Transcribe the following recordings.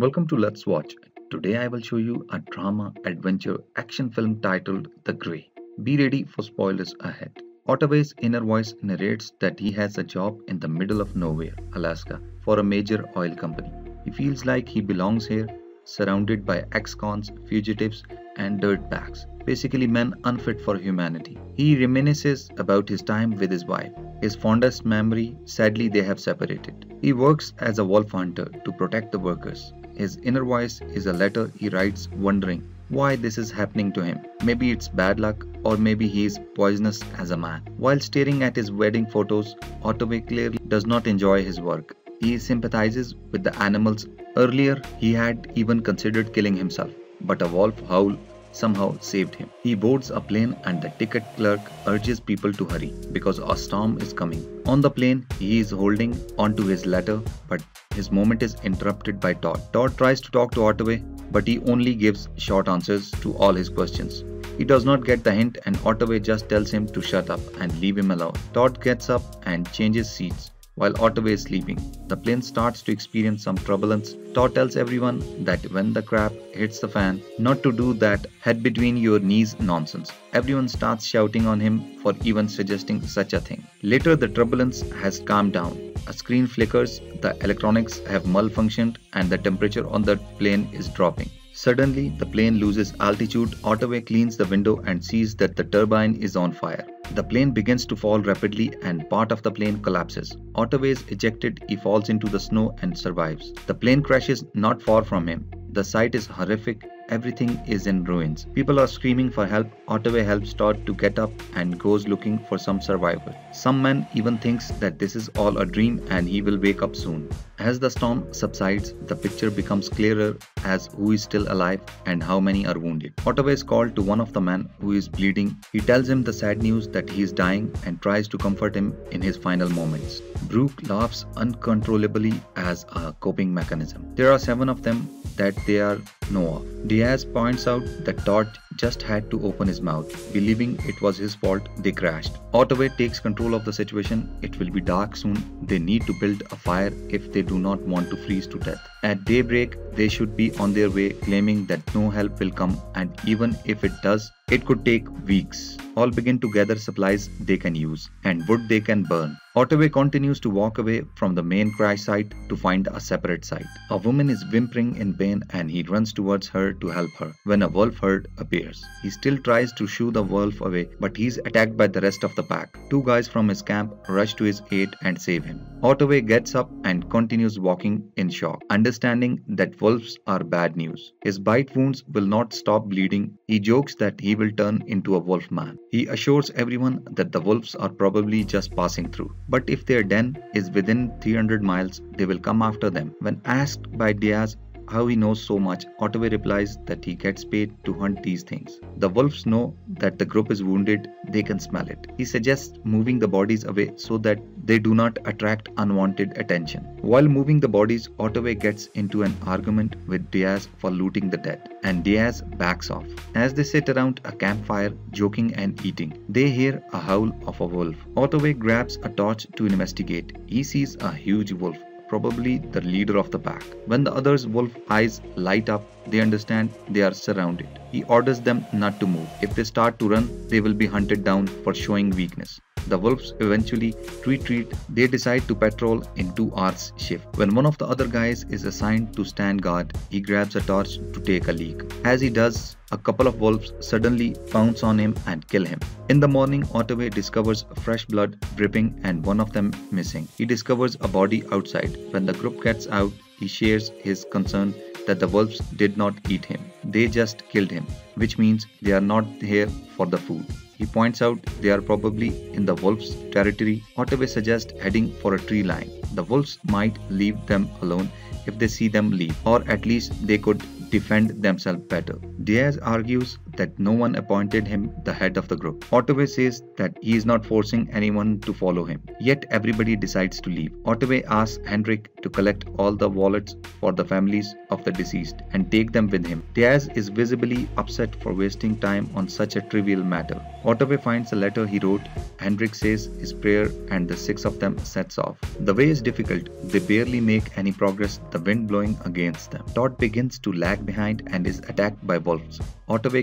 Welcome to Let's Watch. Today I will show you a drama adventure action film titled The Grey. Be ready for spoilers ahead. Ottaway's inner voice narrates that he has a job in the middle of nowhere, Alaska, for a major oil company. He feels like he belongs here, surrounded by ex-cons, fugitives and dirtbags, basically men unfit for humanity. He reminisces about his time with his wife, his fondest memory. Sadly, they have separated. He works as a wolf hunter to protect the workers. His inner voice is a letter he writes wondering why this is happening to him. Maybe it's bad luck, or maybe he is poisonous as a man. While staring at his wedding photos, Ottaway clearly does not enjoy his work. He sympathizes with the animals. Earlier, he had even considered killing himself, but a wolf howl somehow saved him. He boards a plane and the ticket clerk urges people to hurry because a storm is coming. On the plane, he is holding onto his letter, but his moment is interrupted by Todd. Todd tries to talk to Ottaway, but he only gives short answers to all his questions. He does not get the hint and Ottaway just tells him to shut up and leave him alone. Todd gets up and changes seats while Ottaway is sleeping. The plane starts to experience some turbulence. Todd tells everyone that when the crap hits the fan, not to do that head between your knees nonsense. Everyone starts shouting on him for even suggesting such a thing. Later, the turbulence has calmed down. A screen flickers, the electronics have malfunctioned and the temperature on the plane is dropping. Suddenly, the plane loses altitude. Ottaway cleans the window and sees that the turbine is on fire. The plane begins to fall rapidly and part of the plane collapses. Ottaway is ejected. He falls into the snow and survives. The plane crashes not far from him. The sight is horrific. Everything is in ruins. People are screaming for help. Ottaway helps Todd to get up and goes looking for some survivor. Some man even thinks that this is all a dream and he will wake up soon. As the storm subsides, the picture becomes clearer as who is still alive and how many are wounded. Ottaway is called to one of the men who is bleeding. He tells him the sad news that he is dying and tries to comfort him in his final moments. Brooke laughs uncontrollably as a coping mechanism. There are 7 of them. That they are Noah. Diaz points out that Todd just had to open his mouth, believing it was his fault they crashed. Ottaway takes control of the situation. It will be dark soon. They need to build a fire if they do not want to freeze to death. At daybreak, they should be on their way, claiming that no help will come, and even if it does, it could take weeks. All begin to gather supplies they can use and wood they can burn. Ottaway continues to walk away from the main crash site to find a separate site. A woman is whimpering in pain and he runs towards her to help her when a wolf herd appears. He still tries to shoo the wolf away, but he's attacked by the rest of the pack. 2 guys from his camp rush to his aid and save him. Ottaway gets up and continues walking in shock, understanding that wolves are bad news. His bite wounds will not stop bleeding. He jokes that he will turn into a wolf man. He assures everyone that the wolves are probably just passing through, but if their den is within 300 miles, they will come after them. When asked by Diaz how he knows so much, Ottaway replies that he gets paid to hunt these things. The wolves know that the group is wounded, they can smell it. He suggests moving the bodies away so that they do not attract unwanted attention. While moving the bodies, Ottaway gets into an argument with Diaz for looting the dead, and Diaz backs off. As they sit around a campfire, joking and eating, they hear a howl of a wolf. Ottaway grabs a torch to investigate. He sees a huge wolf, probably the leader of the pack. When the others' wolf eyes light up, they understand they are surrounded. He orders them not to move. If they start to run, they will be hunted down for showing weakness. The wolves eventually retreat. They decide to patrol in 2 hours shift. When one of the other guys is assigned to stand guard, he grabs a torch to take a leak. As he does, a couple of wolves suddenly pounce on him and kill him. In the morning, Ottaway discovers fresh blood dripping and one of them missing. He discovers a body outside. When the group gets out, he shares his concern that the wolves did not eat him. They just killed him, which means they are not here for the food. He points out they are probably in the wolves' territory. Ottaway suggests heading for a tree line. The wolves might leave them alone if they see them leave, or at least they could defend themselves better. Diaz argues that no one appointed him the head of the group. Ottaway says that he is not forcing anyone to follow him, yet everybody decides to leave. Ottaway asks Henrik to collect all the wallets for the families of the deceased and take them with him. Diaz is visibly upset for wasting time on such a trivial matter. Ottaway finds a letter he wrote. Henrik says his prayer and the six of them sets off. The way is difficult, they barely make any progress, the wind blowing against them. Todd begins to lag behind and is attacked by wolves. Ottaway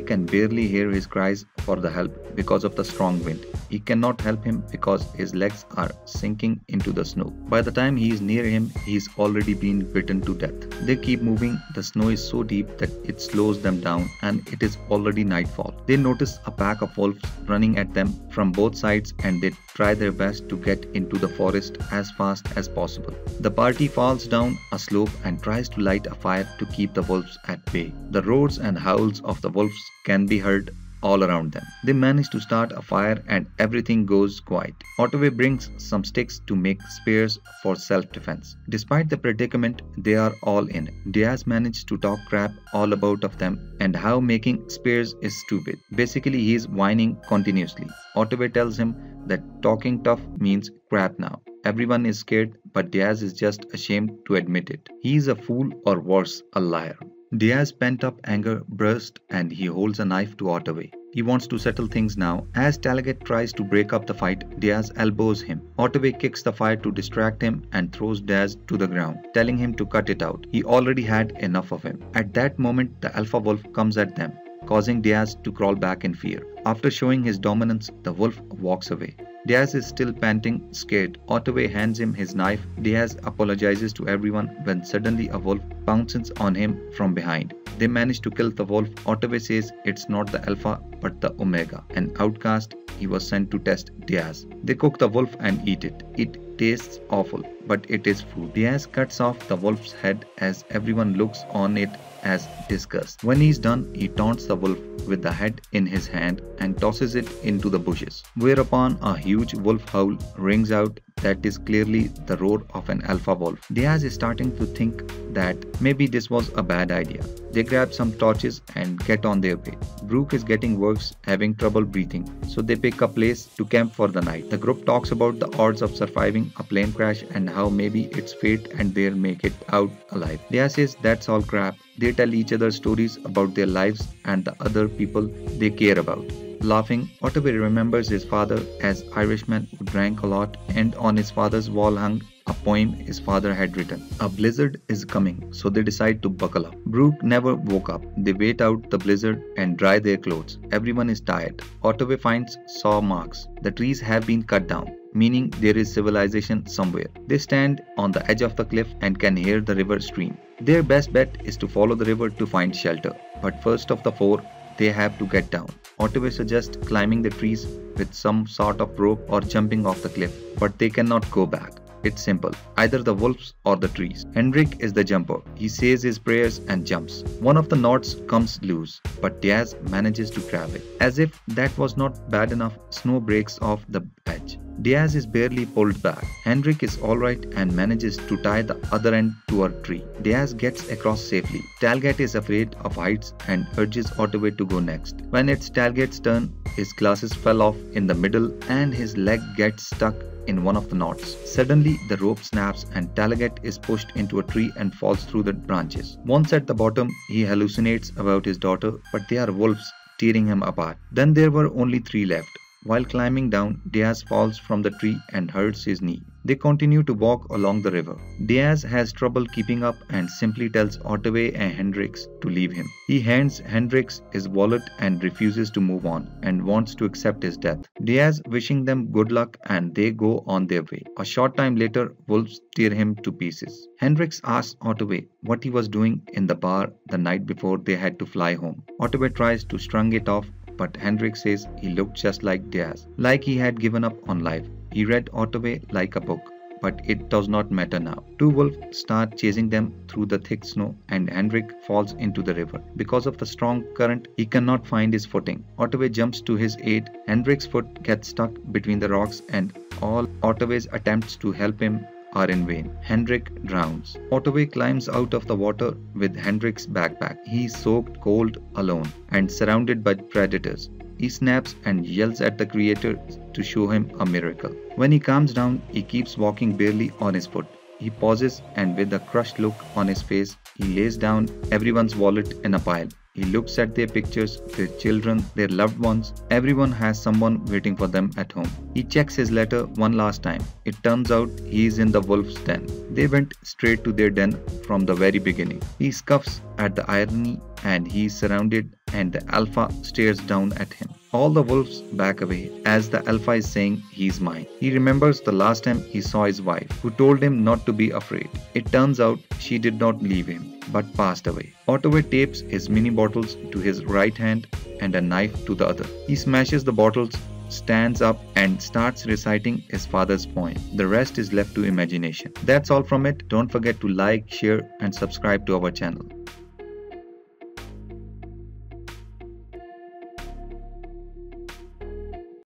can barely hear his cries for the help because of the strong wind. He cannot help him because his legs are sinking into the snow. By the time he is near him, he's already been bitten to death. They keep moving, the snow is so deep that it slows them down and it is already nightfall. They notice a pack of wolves running at them from both sides and they try their best to get into the forest as fast as possible. The party falls down a slope and tries to light a fire to keep the wolves at bay. The roars and howls of the wolves can be heard all around them. They manage to start a fire and everything goes quiet. Ottaway brings some sticks to make spears for self-defense. Despite the predicament, they are all in. Diaz managed to talk crap all about of them and how making spears is stupid. Basically, he is whining continuously. Ottaway tells him that talking tough means crap now. Everyone is scared, but Diaz is just ashamed to admit it. He is a fool or worse, a liar. Diaz's pent-up anger bursts and he holds a knife to Ottaway. He wants to settle things now. As Talaget tries to break up the fight, Diaz elbows him. Ottaway kicks the fire to distract him and throws Diaz to the ground, telling him to cut it out. He already had enough of him. At that moment, the alpha wolf comes at them, causing Diaz to crawl back in fear. After showing his dominance, the wolf walks away. Diaz is still panting, scared. Ottaway hands him his knife. Diaz apologizes to everyone when suddenly a wolf pounces on him from behind. They manage to kill the wolf. Ottaway says it's not the Alpha but the Omega, an outcast. He was sent to test Diaz. They cook the wolf and eat it. It tastes awful, but it is food. Diaz cuts off the wolf's head as everyone looks on it as disgust. When he's done, he taunts the wolf with the head in his hand and tosses it into the bushes, whereupon a huge wolf howl rings out that is clearly the roar of an alpha wolf. Diaz is starting to think that maybe this was a bad idea. They grab some torches and get on their way. Brooke is getting worse, having trouble breathing, so they pick a place to camp for the night. The group talks about the odds of surviving a plane crash and how maybe it's fate and they'll make it out alive. Diaz says that's all crap. They tell each other stories about their lives and the other people they care about. Laughing, Ottaway remembers his father as an Irishman who drank a lot, and on his father's wall hung a poem his father had written. A blizzard is coming, so they decide to buckle up. Brooke never woke up. They wait out the blizzard and dry their clothes. Everyone is tired. Ottaway finds saw marks. The trees have been cut down, meaning there is civilization somewhere. They stand on the edge of the cliff and can hear the river stream. Their best bet is to follow the river to find shelter, but first of the four, they have to get down. Ottaway suggests climbing the trees with some sort of rope or jumping off the cliff, but they cannot go back. It's simple, either the wolves or the trees. Henrik is the jumper. He says his prayers and jumps. One of the knots comes loose, but Diaz manages to grab it. As if that was not bad enough, snow breaks off the edge. Diaz is barely pulled back. Henrik is alright and manages to tie the other end to a tree. Diaz gets across safely. Talaget is afraid of heights and urges Ottaway to go next. When it's Talget's turn, his glasses fell off in the middle and his leg gets stuck in one of the knots. Suddenly, the rope snaps and Talaget is pushed into a tree and falls through the branches. Once at the bottom, he hallucinates about his daughter, but they are wolves tearing him apart. Then there were only three left. While climbing down, Diaz falls from the tree and hurts his knee. They continue to walk along the river. Diaz has trouble keeping up and simply tells Ottaway and Henrik to leave him. He hands Henrik his wallet and refuses to move on and wants to accept his death. Diaz wishing them good luck and they go on their way. A short time later, wolves tear him to pieces. Henrik asks Ottaway what he was doing in the bar the night before they had to fly home. Ottaway tries to shrug it off, but Henrik says he looked just like Diaz, like he had given up on life. He read Ottaway like a book, but it does not matter now. Two wolves start chasing them through the thick snow and Henrik falls into the river. Because of the strong current, he cannot find his footing. Ottaway jumps to his aid. Henrik's foot gets stuck between the rocks and all Ottaway's attempts to help him are in vain. Henrik drowns. Ottaway climbs out of the water with Henrik's backpack. He's soaked, cold, alone, and surrounded by predators. He snaps and yells at the creator to show him a miracle. When he calms down, he keeps walking barely on his foot. He pauses, and with a crushed look on his face, he lays down everyone's wallet in a pile. He looks at their pictures, their children, their loved ones. Everyone has someone waiting for them at home. He checks his letter one last time. It turns out he is in the wolf's den. They went straight to their den from the very beginning. He scoffs at the irony, and he is surrounded, and the alpha stares down at him. All the wolves back away as the alpha is saying, "He's mine." He remembers the last time he saw his wife, who told him not to be afraid. It turns out she did not leave him, but passed away. Ottaway tapes his mini bottles to his right hand and a knife to the other. He smashes the bottles, stands up, and starts reciting his father's poem. The rest is left to imagination. That's all from it. Don't forget to like, share, and subscribe to our channel.